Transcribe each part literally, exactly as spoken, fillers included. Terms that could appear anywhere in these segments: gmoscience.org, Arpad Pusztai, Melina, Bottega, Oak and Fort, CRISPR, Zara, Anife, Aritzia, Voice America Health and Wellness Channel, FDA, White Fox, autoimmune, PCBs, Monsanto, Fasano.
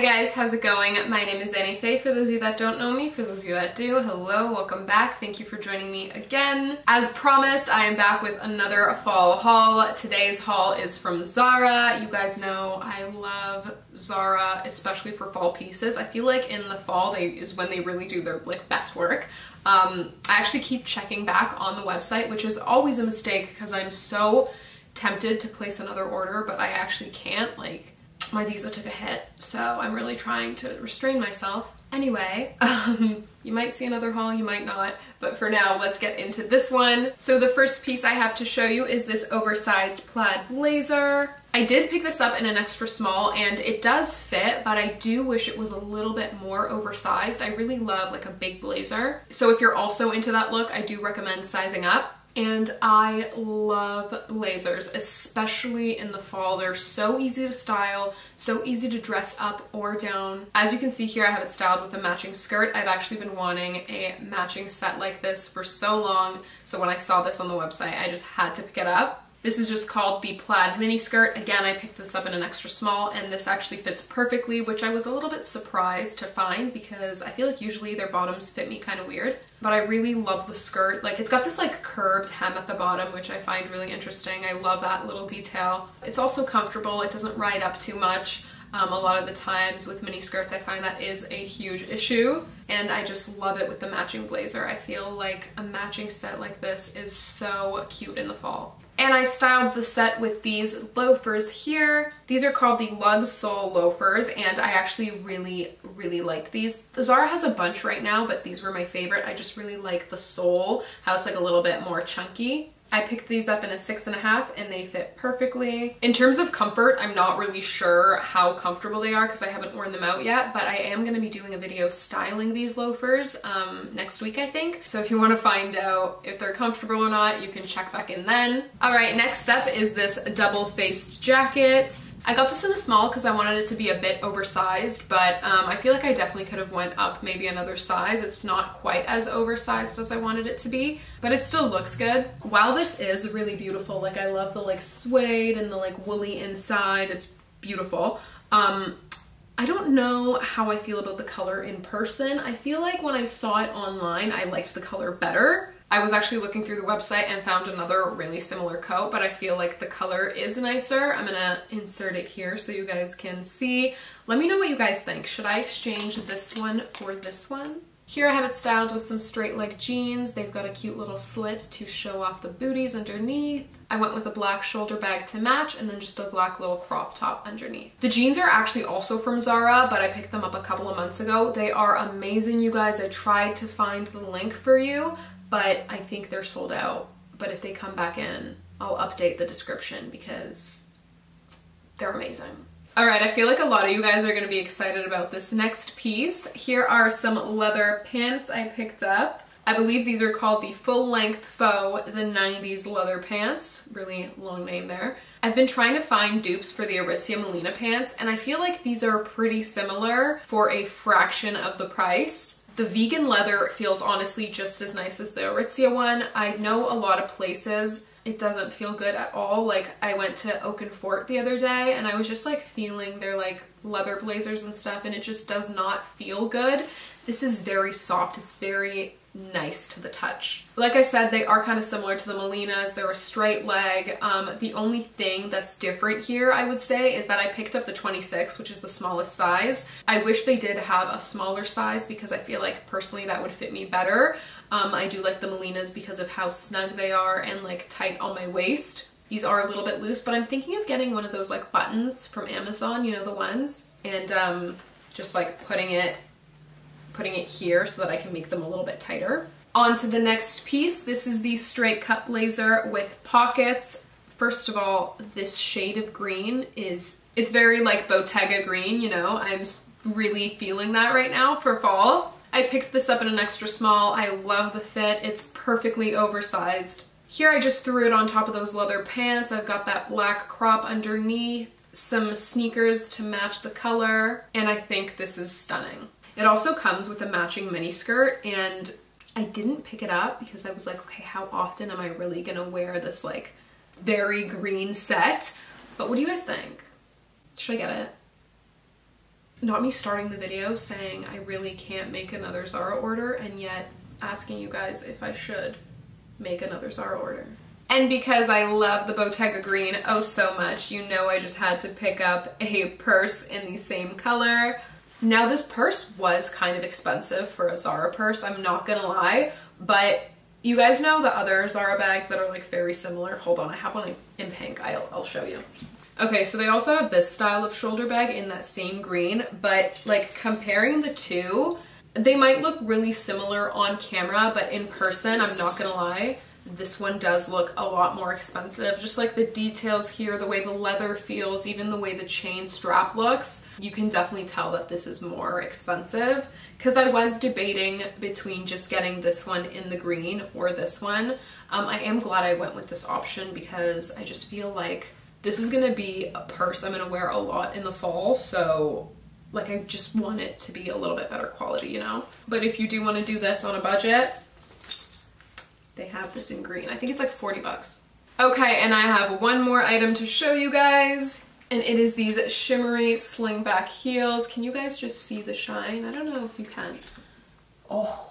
Hi guys, how's it going? My name is Anife. For those of you that don't know me, for those of you that do, hello, welcome back. Thank you for joining me again. As promised, I am back with another fall haul. Today's haul is from Zara. You guys know I love Zara, especially for fall pieces. I feel like in the fall they is when they really do their like best work. Um, I actually keep checking back on the website, which is always a mistake because I'm so tempted to place another order, but I actually can't. Like, my visa took a hit, so I'm really trying to restrain myself. Anyway, um, you might see another haul, you might not, but for now, let's get into this one. So the first piece I have to show you is this oversized plaid blazer. I did pick this up in an extra small, and it does fit, but I do wish it was a little bit more oversized. I really love like a big blazer. So if you're also into that look, I do recommend sizing up. And I love blazers, especially in the fall. They're so easy to style, so easy to dress up or down. As you can see here, I have it styled with a matching skirt. I've actually been wanting a matching set like this for so long, so when I saw this on the website, I just had to pick it up. This is just called the plaid mini skirt. Again, I picked this up in an extra small, and this actually fits perfectly, which I was a little bit surprised to find because I feel like usually their bottoms fit me kind of weird. But I really love the skirt. Like, it's got this like curved hem at the bottom, which I find really interesting. I love that little detail. It's also comfortable. It doesn't ride up too much. Um, a lot of the times with mini skirts, I find that is a huge issue, and I just love it with the matching blazer. I feel like a matching set like this is so cute in the fall. And I styled the set with these loafers here. These are called the Lug Sole loafers, and I actually really, really liked these. Zara has a bunch right now, but these were my favorite. I just really like the sole, how it's like a little bit more chunky. I picked these up in a six and a half and they fit perfectly. In terms of comfort, I'm not really sure how comfortable they are because I haven't worn them out yet, but I am going to be doing a video styling these loafers um, next week, I think. So if you want to find out if they're comfortable or not, you can check back in then. All right, next up is this double-faced jacket. I got this in a small because I wanted it to be a bit oversized, but um, I feel like I definitely could have went up maybe another size. It's not quite as oversized as I wanted it to be, but it still looks good. While this is really beautiful, like I love the like suede and the like woolly inside, it's beautiful. Um, I don't know how I feel about the color in person. I feel like when I saw it online, I liked the color better. I was actually looking through the website and found another really similar coat, but I feel like the color is nicer. I'm gonna insert it here so you guys can see. Let me know what you guys think. Should I exchange this one for this one? Here I have it styled with some straight leg jeans. They've got a cute little slit to show off the booties underneath. I went with a black shoulder bag to match and then just a black little crop top underneath. The jeans are actually also from Zara, but I picked them up a couple of months ago. They are amazing, you guys. I tried to find the link for you, but I think they're sold out. But if they come back in, I'll update the description because they're amazing. All right, I feel like a lot of you guys are gonna be excited about this next piece. Here are some leather pants I picked up. I believe these are called the full-length faux, the nineties leather pants. Really long name there. I've been trying to find dupes for the Aritzia Melina pants, and I feel like these are pretty similar for a fraction of the price. The vegan leather feels honestly just as nice as the Aritzia one. I know a lot of places it doesn't feel good at all. Like, I went to Oak and Fort the other day and I was just like feeling their like leather blazers and stuff, and it just does not feel good. This is very soft. It's very nice to the touch. Like I said, they are kind of similar to the Melinas. They're a straight leg. Um, the only thing that's different here, I would say, is that I picked up the twenty-six, which is the smallest size. I wish they did have a smaller size because I feel like personally that would fit me better. Um, I do like the Melinas because of how snug they are and like tight on my waist. These are a little bit loose, but I'm thinking of getting one of those like buttons from Amazon, you know, the ones, and um, just like putting it putting it here so that I can make them a little bit tighter. On to the next piece. This is the straight cut blazer with pockets. First of all, this shade of green is, it's very like Bottega green, you know, I'm really feeling that right now for fall. I picked this up in an extra small. I love the fit. It's perfectly oversized. Here I just threw it on top of those leather pants. I've got that black crop underneath, some sneakers to match the color, and I think this is stunning. It also comes with a matching mini skirt, and I didn't pick it up because I was like, okay, how often am I really gonna wear this like very green set? But what do you guys think? Should I get it? not me starting the video saying I really can't make another Zara order and yet asking you guys if I should make another Zara order. And because I love the Bottega green oh so much, you know I just had to pick up a purse in the same color. Now this purse was kind of expensive for a Zara purse, I'm not gonna lie, but you guys know the other Zara bags that are like very similar. Hold on, I have one in pink, I'll, I'll show you. Okay, so they also have this style of shoulder bag in that same green, but like comparing the two, they might look really similar on camera, but in person, I'm not gonna lie, this one does look a lot more expensive. Just like the details here, the way the leather feels, even the way the chain strap looks, you can definitely tell that this is more expensive. Because I was debating between just getting this one in the green or this one. Um, I am glad I went with this option because I just feel like this is gonna be a purse I'm gonna wear a lot in the fall, so like I just want it to be a little bit better quality, you know? But if you do wanna do this on a budget, they have this in green. I think it's like forty bucks. Okay, and I have one more item to show you guys, and it is these shimmery slingback heels. Can you guys just see the shine? I don't know if you can. Oh,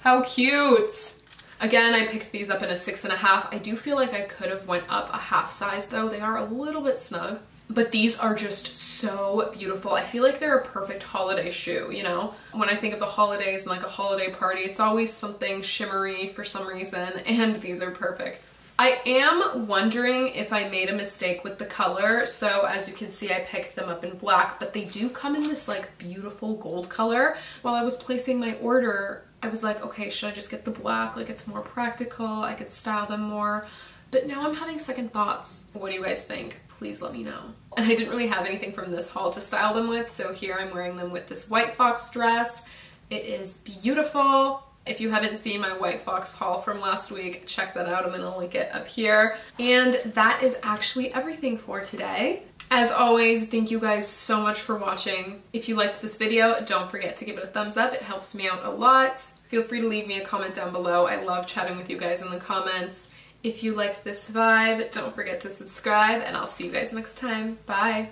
how cute. Again, I picked these up in a six and a half. I do feel like I could have went up a half size though. They are a little bit snug, but these are just so beautiful. I feel like they're a perfect holiday shoe, you know? When I think of the holidays and like a holiday party, it's always something shimmery for some reason, and these are perfect. I am wondering if I made a mistake with the color. So as you can see, I picked them up in black, but they do come in this like beautiful gold color. While I was placing my order, I was like, okay, should I just get the black? Like it's more practical, I could style them more. But now I'm having second thoughts. What do you guys think? Please let me know. And I didn't really have anything from this haul to style them with, so here I'm wearing them with this White Fox dress. It is beautiful. If you haven't seen my White Fox haul from last week, check that out. I'm gonna link it up here. And that is actually everything for today. As always, thank you guys so much for watching. If you liked this video, don't forget to give it a thumbs up. It helps me out a lot. Feel free to leave me a comment down below. I love chatting with you guys in the comments. If you liked this vibe, don't forget to subscribe, and I'll see you guys next time. Bye!